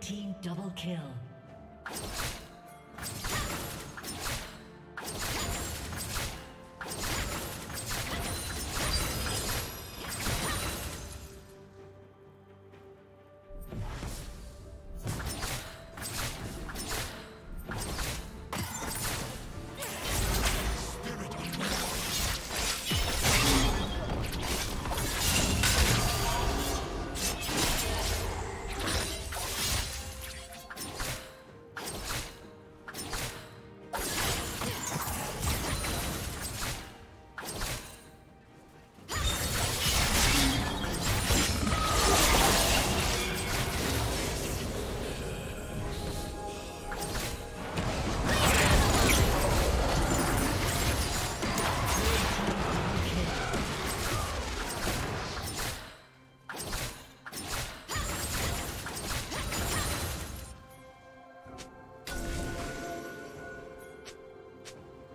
Red team double kill.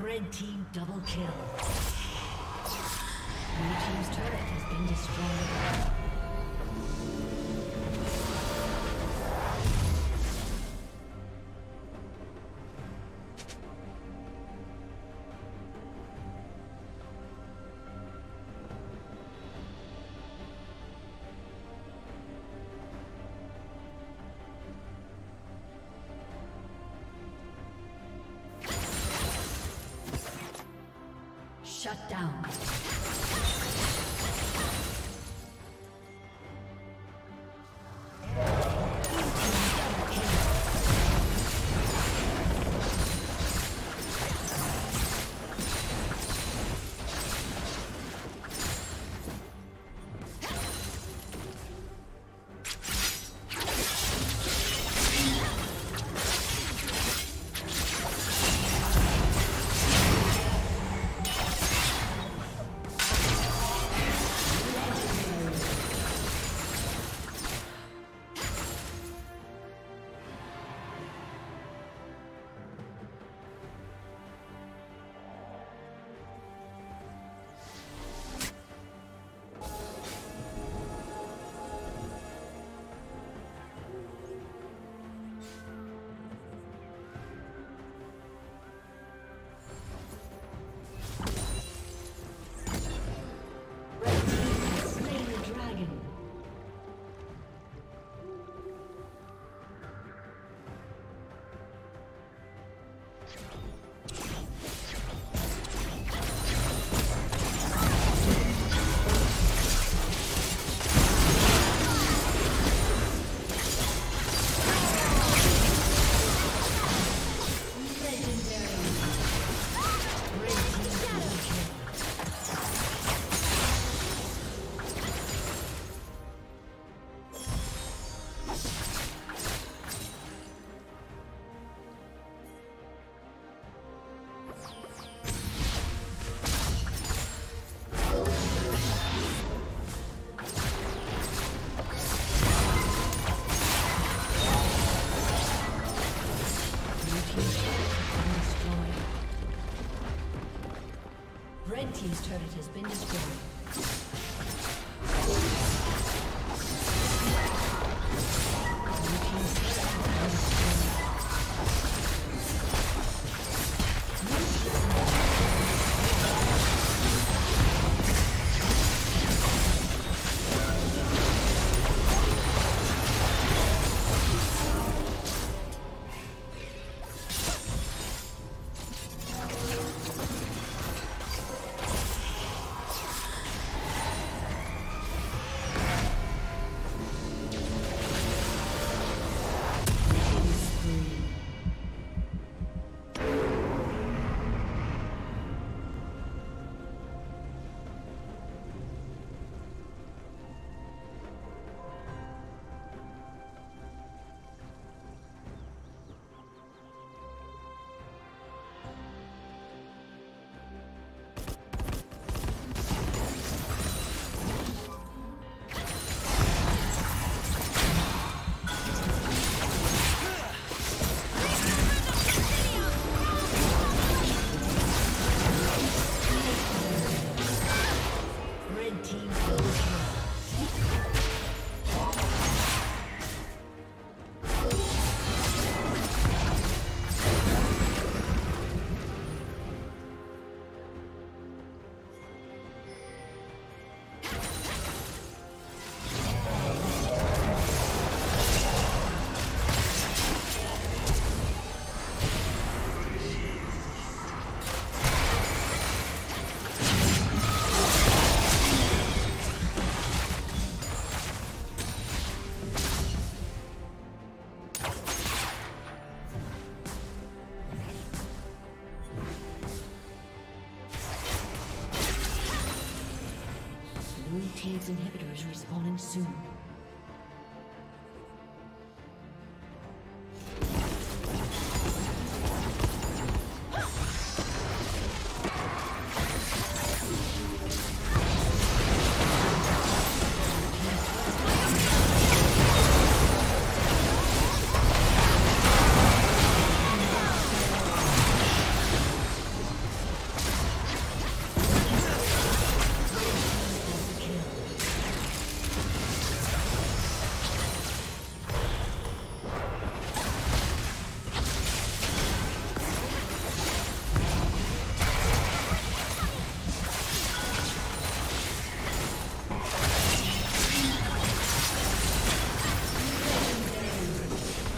Red team double kill. Blue team's turret has been destroyed. Shut down. its inhibitor is respawning soon.